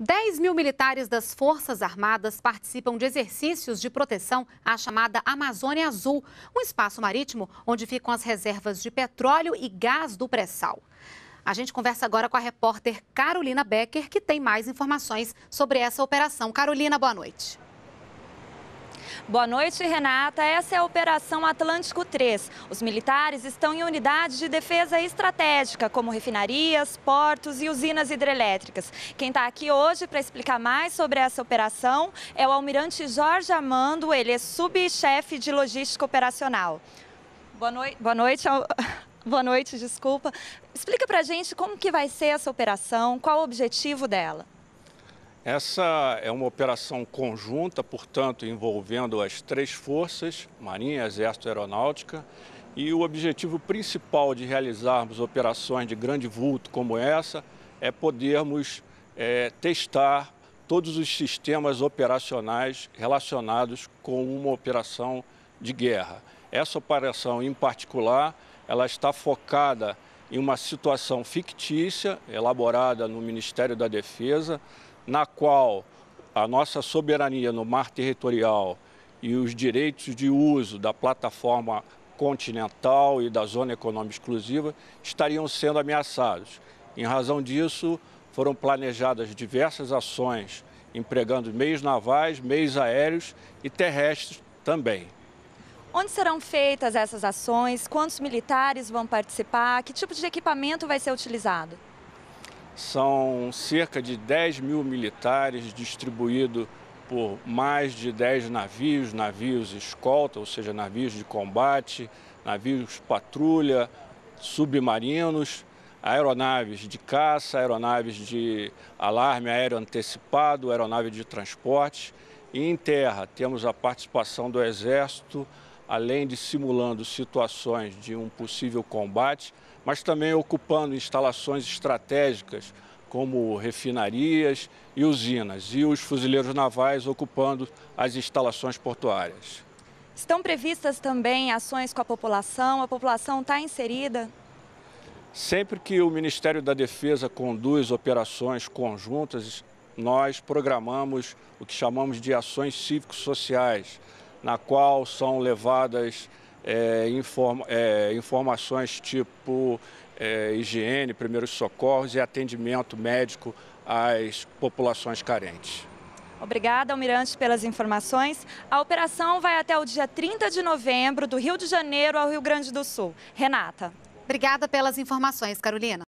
10.000 militares das Forças Armadas participam de exercícios de proteção à chamada Amazônia Azul, um espaço marítimo onde ficam as reservas de petróleo e gás do pré-sal. A gente conversa agora com a repórter Carolina Backer, que tem mais informações sobre essa operação. Carolina, boa noite. Boa noite, Renata. Essa é a Operação Atlântico 3. Os militares estão em unidades de defesa estratégica, como refinarias, portos e usinas hidrelétricas. Quem está aqui hoje para explicar mais sobre essa operação é o almirante Jorge Armando. Ele é subchefe de logística operacional. Boa noite, desculpa. Explica para a gente como que vai ser essa operação, qual o objetivo dela. Essa é uma operação conjunta, portanto, envolvendo as três forças, Marinha, Exército e Aeronáutica, e o objetivo principal de realizarmos operações de grande vulto como essa é podermos testar todos os sistemas operacionais relacionados com uma operação de guerra. Essa operação, em particular, ela está focada em uma situação fictícia, elaborada no Ministério da Defesa, na qual a nossa soberania no mar territorial e os direitos de uso da plataforma continental e da zona econômica exclusiva estariam sendo ameaçados. Em razão disso, foram planejadas diversas ações, empregando meios navais, meios aéreos e terrestres também. Onde serão feitas essas ações? Quantos militares vão participar? Que tipo de equipamento vai ser utilizado? São cerca de 10.000 militares distribuídos por mais de 10 navios, navios escolta, ou seja, navios de combate, navios patrulha, submarinos, aeronaves de caça, aeronaves de alarme aéreo antecipado, aeronave de transporte. E em terra temos a participação do Exército, além de simulando situações de um possível combate, mas também ocupando instalações estratégicas como refinarias e usinas, e os fuzileiros navais ocupando as instalações portuárias. Estão previstas também ações com a população está inserida? Sempre que o Ministério da Defesa conduz operações conjuntas, nós programamos o que chamamos de ações cívico-sociais, na qual são levadas informações tipo higiene, primeiros socorros e atendimento médico às populações carentes. Obrigada, almirante, pelas informações. A operação vai até o dia 30 de novembro, do Rio de Janeiro ao Rio Grande do Sul. Renata. Obrigada pelas informações, Carolina.